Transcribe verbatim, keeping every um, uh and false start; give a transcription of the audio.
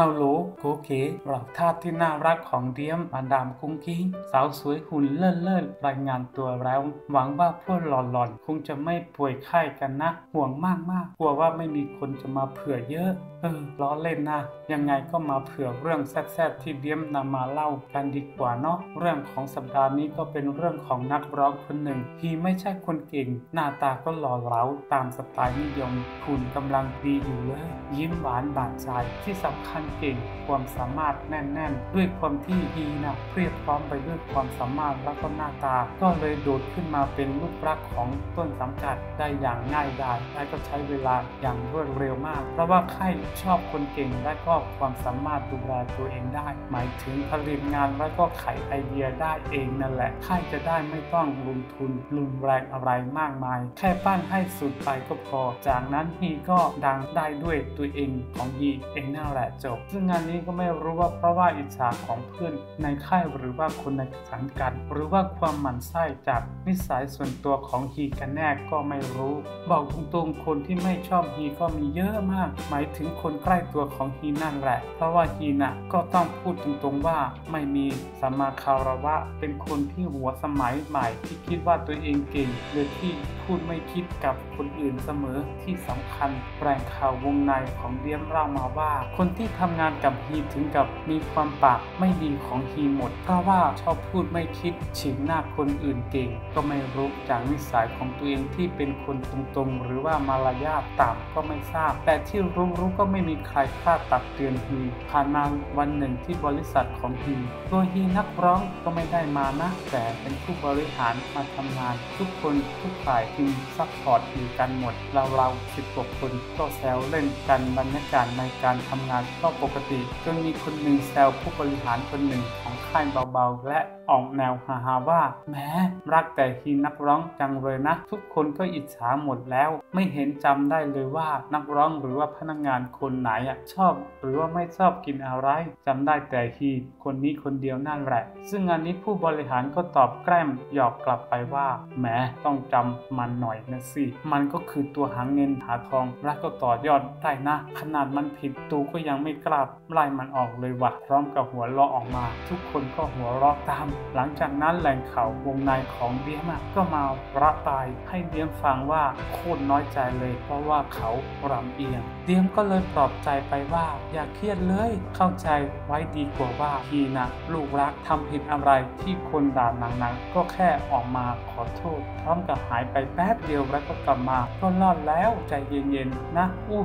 เข้าโลโกเก๋เหล่าทาสที่น่ารักของเดียมมาดามกุ้งกิ้งสาวสวยหุ่นเลิศเลิศรายงานตัวแล้วหวังว่าพวกหล่อนๆคงจะไม่ป่วยไข้กันนะห่วงมากมากกลัวว่าไม่มีคนจะมาเผื่อเยอะเออล้อเล่นนะยังไงก็มาเผื่อเรื่องแซ่บๆที่เดียมนำมาเล่ากันดีกว่าเนาะเรื่องของสัปดาห์นี้ก็เป็นเรื่องของนักร้องคนหนึ่งที่ไม่ใช่คนเก่งหน้าตาก็หล่อเหลาตามสไตล์นิยมหุ่นกำลังดีอยู่เลยยิ้มหวานบานใจที่สำคัญเก่งความสามารถแน่นๆด้วยความที่ดีนะเพียบพร้อมไปด้วยความสามารถและก็หน้าตาก็เลยโดดขึ้นมาเป็นลูกรักของต้นสังกัดได้อย่างง่ายดายและก็ใช้เวลาอย่างรวดเร็วมากเพราะว่าค่ายชอบคนเก่งและก็ความสามารถดูแลตัวเองได้หมายถึงผลิตงานและก็ขายไอเดียได้เองนั่นแหละค่ายจะได้ไม่ต้องลงทุนลงแรงอะไรมากมายแค่ปั้นให้สุดไปก็พอจากนั้นฮีก็ดังได้ด้วยตัวเองของฮีเองนั่นแหละจบซึ่งงานนี้ก็ไม่รู้ว่าเพราะว่าอิจฉาของเพื่อนในค่ายหรือว่าคนในสังกัดหรือว่าความหมั่นไส้จากนิสัยส่วนตัวของฮีกันแน่ก็ไม่รู้บอกตรงๆคนที่ไม่ชอบฮีก็มีเยอะมากหมายถึงคนใกล้ตัวของฮีนั่นแหละเพราะว่าฮีน่ะก็ต้องพูดตรงๆว่าไม่มีสัมมาคารวะเป็นคนที่หัวสมัยใหม่ที่คิดว่าตัวเองเก่งโดยที่พูดไม่คิดกับคนอื่นเสมอที่สำคัญแรงข่าววงในของเดียมเล่ามาว่าคนที่ทำงานกับฮีถึงกับมีความปากไม่ดีของฮีหมดเพราะว่าชอบพูดไม่คิดฉีกหน้าคนอื่นเก่งก็ไม่รู้จากนิสัยของตัวเองที่เป็นคนตรงๆหรือว่ามารยาทต่ำก็ไม่ทราบแต่ที่รู้รู้ก็ไม่มีใครกล้าตักเตือนฮีผ่านมาวันหนึ่งที่บริษัทของฮีตัวฮีนักร้องก็ไม่ได้มานะแต่เป็นผู้บริหารมาทำงานทุกคนทุกฝ่ายทีมซัพพอร์ตฮีกันหมดเราๆสิบกว่าคนก็แซวเล่นกันบรรยากาศในการทำงานก็ปกติจนมีคนหนึ่งแซวผู้บริหารคนหนึ่งของค่ายเบาๆและออกแนวฮาฮาว่าแม้รักแต่ฮีนักร้องจังเลยนะทุกคนก็อิจฉาหมดแล้วไม่เห็นจำได้เลยว่านักร้องหรือว่าพนักงานคนไหนอ่ะชอบหรือว่าไม่ชอบกินอะไรจำได้แต่ฮีคนนี้คนเดียวนั่นแหละซึ่งงานนี้ผู้บริหารก็ตอบแกล้มหยอกกลับไปว่าแม้ต้องจำมันหน่อยนะสิมันก็คือตัวหาเงินหาทองรักก็ต่อยอดได้นะขนาดมันผิดตูก็ยังไม่กล้าไล่มันออกเลยวะพร้อมกับหัวเราะออกมาทุกคนก็หัวเราะตามหลังจากนั้นแหล่งข่าววงในของเดียมก็มาระบายให้เดียมฟังว่าโคตรน้อยใจเลยเพราะว่าเขาลำเอียงเดียมก็เลยปลอบใจไปว่าอย่าเครียดเลยเข้าใจไว้ดีกว่าว่าฮีนะลูกรักทำผิดอะไรที่คนด่าหนักๆก็แค่ออกมาขอโทษพร้อมกับหายไปแป๊บเดียวแล้วก็กลับมาก็รอดแล้วใจเย็นๆนะอู้